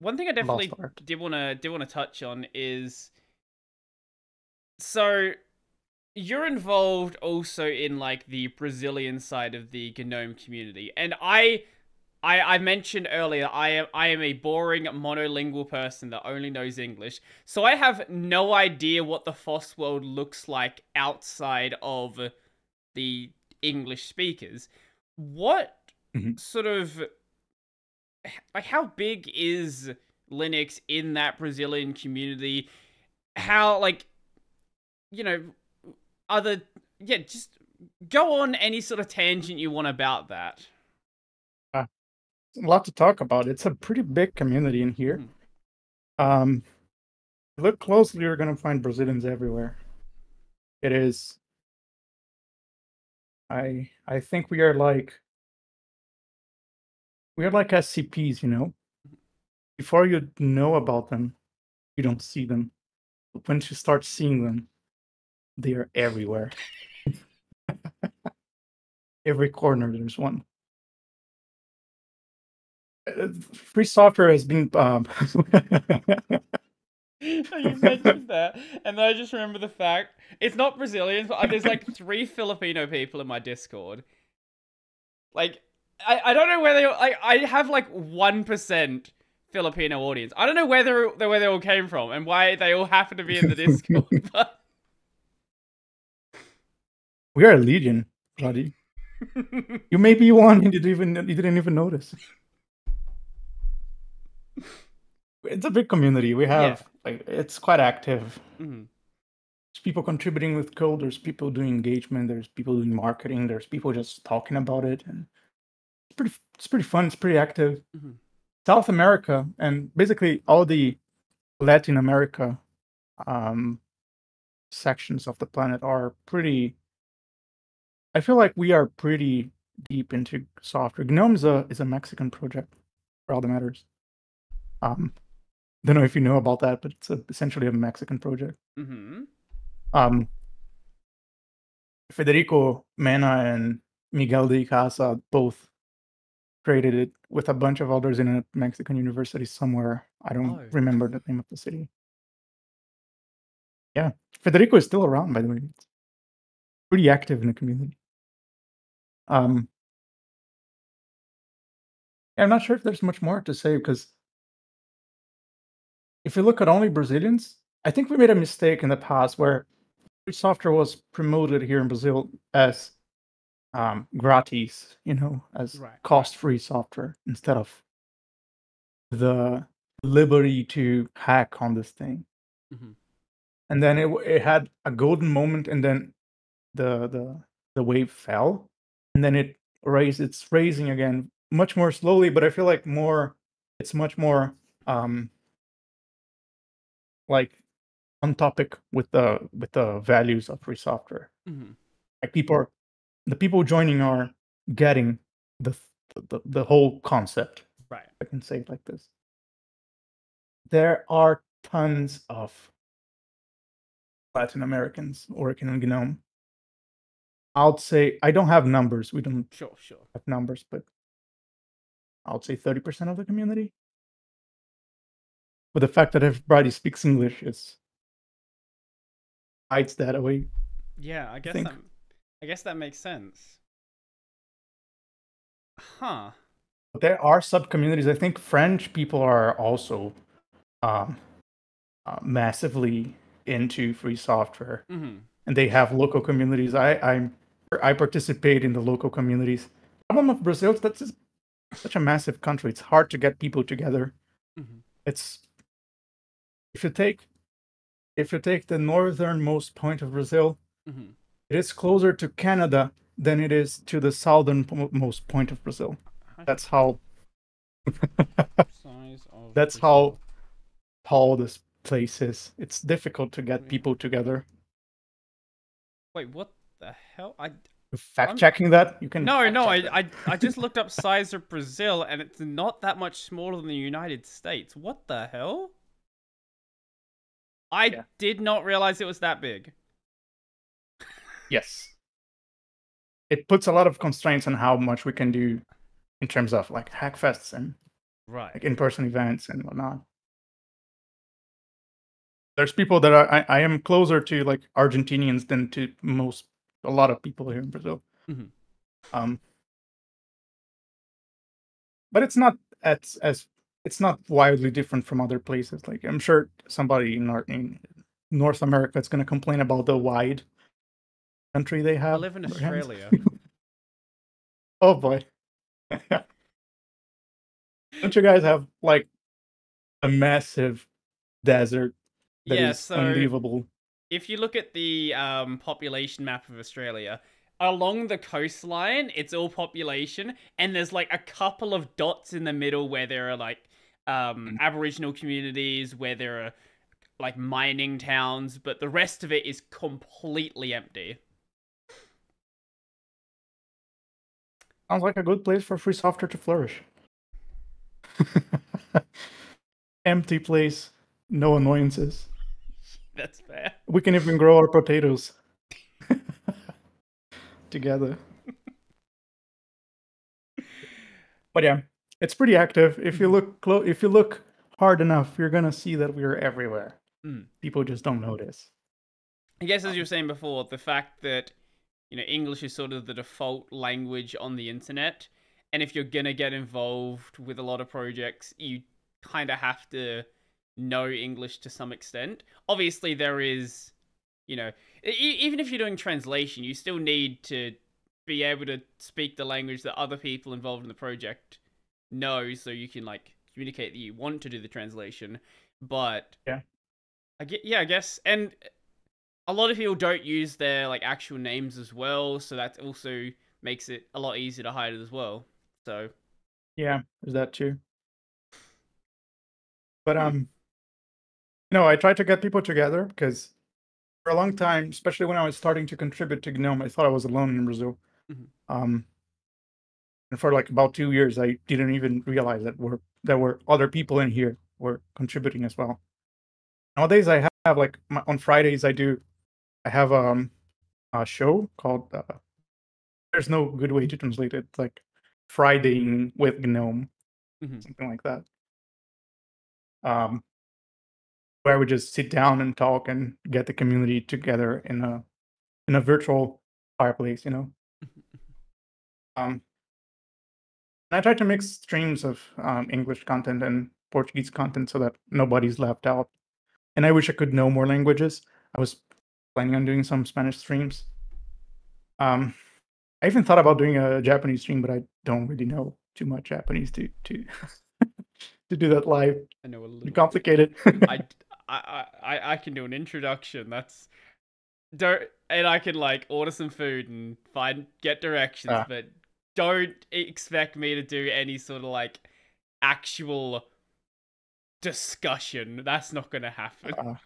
One thing I definitely did want to touch on is, so you're involved also in like the Brazilian side of the GNOME community, and I mentioned earlier I am a boring monolingual person that only knows English, so I have no idea what the FOSS world looks like outside of the English speakers. What sort of, like, how big is Linux in that Brazilian community? How, like, you know, other, yeah, just go on any sort of tangent you want about that. A lot to talk about. It's a pretty big community in here. Look closely, you're going to find Brazilians everywhere. It is, I think we are like, we're like SCPs, you know? Before you know about them, you don't see them. But once you start seeing them, they are everywhere. Every corner, there's one. Free software has been... You mentioned that, and then I just remember the fact... It's not Brazilians, but there's like 3 Filipino people in my Discord. Like... I don't know where they... I have like 1% Filipino audience. I don't know where they all came from and why they all happen to be in the Discord. But... we are a legion, bloody. You may be one and you didn't even notice. It's a big community. We have like, it's quite active. There's people contributing with code. There's people doing engagement. There's people doing marketing. There's people just talking about it and. It's pretty fun. It's pretty active. South America and basically all the Latin America sections of the planet are pretty. I feel like we are pretty deep into software. GNOME is a Mexican project for all that matters. Don't know if you know about that, but it's essentially a Mexican project. Federico Mena and Miguel de Icaza both created it with a bunch of others in a Mexican university somewhere. I don't remember the name of the city. Yeah. Federico is still around, by the way. It's pretty active in the community. I'm not sure if there's much more to say, because if you look at only Brazilians, I think we made a mistake in the past where software was promoted here in Brazil as gratis, you know, as cost-free software instead of the liberty to hack on this thing. And then it had a golden moment, and then the wave fell, and then it raised. It's raising again, much more slowly, but I feel like more. It's much more like on topic with the values of free software. Like people are. The people joining are getting the whole concept. I can say it like this. There are tons of Latin Americans working on GNOME. I'll say, I don't have numbers. We don't have numbers, but I'll say 30% of the community. But the fact that everybody speaks English is hides that away. Yeah, I guess I guess that makes sense. There are sub-communities. I think French people are also massively into free software. And they have local communities. I participate in the local communities. The problem of Brazil is that's such a massive country. It's hard to get people together. It's if you take the northernmost point of Brazil, it is closer to Canada than it is to the southernmost point of Brazil. That's how that's how tall this place is. It's difficult to get people together. Wait, what the hell? Fact-checking that? You can I just looked up size of Brazil, and it's not that much smaller than the United States. What the hell? I did not realize it was that big. Yes. It puts a lot of constraints on how much we can do in terms of like hackfests and right? Like in-person events and whatnot. There's people that are, I am closer to like Argentinians than to a lot of people here in Brazil. Mm-hmm. But it's not it's not wildly different from other places. Like I'm sure somebody in North America is going to complain about the wide country they have. I live in Australia. Oh boy. Don't you guys have like a massive desert that is so unbelievable? If you look at the population map of Australia, along the coastline, it's all population, and there's like a couple of dots in the middle where there are like Aboriginal communities, where there are like mining towns, but the rest of it is completely empty. Sounds like a good place for free software to flourish. Empty place, no annoyances. That's fair. We can even grow our potatoes together. But yeah, it's pretty active. If you look hard enough, you're gonna see that we're everywhere. Mm. People just don't notice. I guess, as you were saying before, the fact that, you know, English is sort of the default language on the internet, and if you're gonna get involved with a lot of projects, you kind of have to know English to some extent. Obviously, there is, you know, even if you're doing translation, you still need to be able to speak the language that other people involved in the project know, so you can like communicate that you want to do the translation. But yeah, I guess, and a lot of people don't use their like actual names as well, so that also makes it a lot easier to hide it as well. So yeah, is that true? But you know, I try to get people together because for a long time, especially when I was starting to contribute to GNOME, I thought I was alone in Brazil. Mm-hmm. And for like about 2 years, I didn't even realize that there were other people in here were contributing as well. Nowadays, I have like on Fridays I have a show called "There's No Good Way to Translate It," like Friday with GNOME, mm-hmm. something like that. Where we just sit down and talk and get the community together in a virtual fireplace, you know. I try to mix streams of English content and Portuguese content so that nobody's left out. And I wish I could know more languages. I was planning on doing some Spanish streams. I even thought about doing a Japanese stream, but I don't really know too much Japanese to do that live. I know a little complicated. I can do an introduction. And I can like order some food and get directions, but don't expect me to do any sort of like actual discussion. That's not gonna happen.